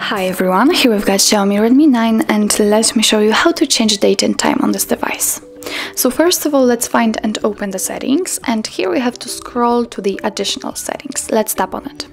Hi everyone, here we've got Xiaomi Redmi 9 and let me show you how to change date and time on this device. So first of all, let's find and open the settings, and here we have to scroll to the additional settings. Let's tap on it.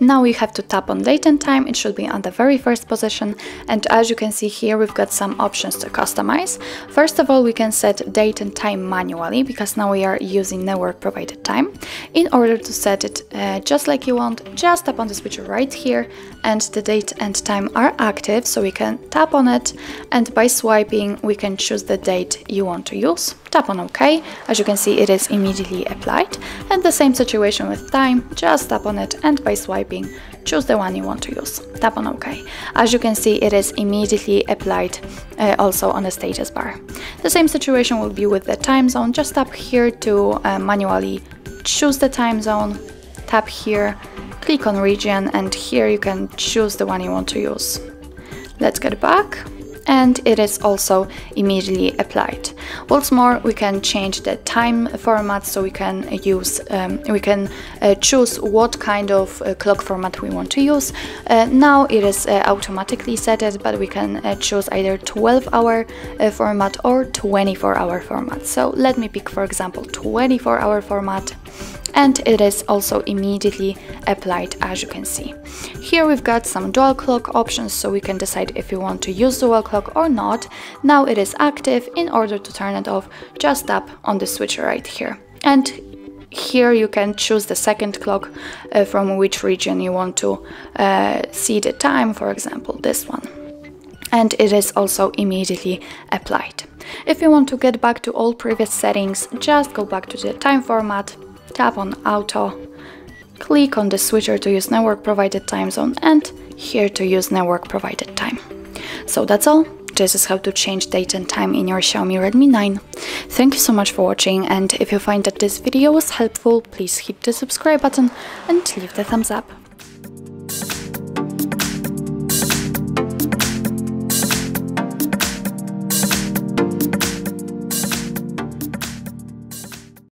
Now we have to tap on date and time, it should be on the very first position, and as you can see here we've got some options to customize. First of all, we can set date and time manually, because now we are using network provided time. In order to set it just like you want, just tap on the switcher right here, and the date and time are active, so we can tap on it, and by swiping we can choose the date you want to use. Tap on OK, as you can see it is immediately applied, and the same situation with time, just tap on it and by swiping choose the one you want to use. Tap on OK. As you can see it is immediately applied also on the status bar. The same situation will be with the time zone, just tap here to manually choose the time zone, tap here, click on region, and here you can choose the one you want to use. Let's get back. And it is also immediately applied. What's more, we can change the time format, so we can use, choose what kind of clock format we want to use. Now it is automatically set, but we can choose either 12-hour format or 24-hour format. So let me pick, for example, 24-hour format. And it is also immediately applied, as you can see. Here we've got some dual clock options, so we can decide if we want to use dual clock or not. Now it is active. In order to turn it off, just tap on the switcher right here. And here you can choose the second clock from which region you want to see the time, for example, this one. And it is also immediately applied. If you want to get back to all previous settings, just go back to the time format. Tap on auto, click on the switcher to use network provided time zone, and here to use network provided time. So that's all. This is how to change date and time in your Xiaomi Redmi 9. Thank you so much for watching, and if you find that this video was helpful, please hit the subscribe button and leave the thumbs up.